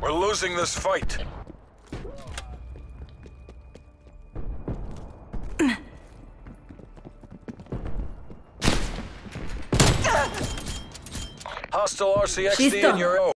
We're losing this fight. Hostile RCXD in your own.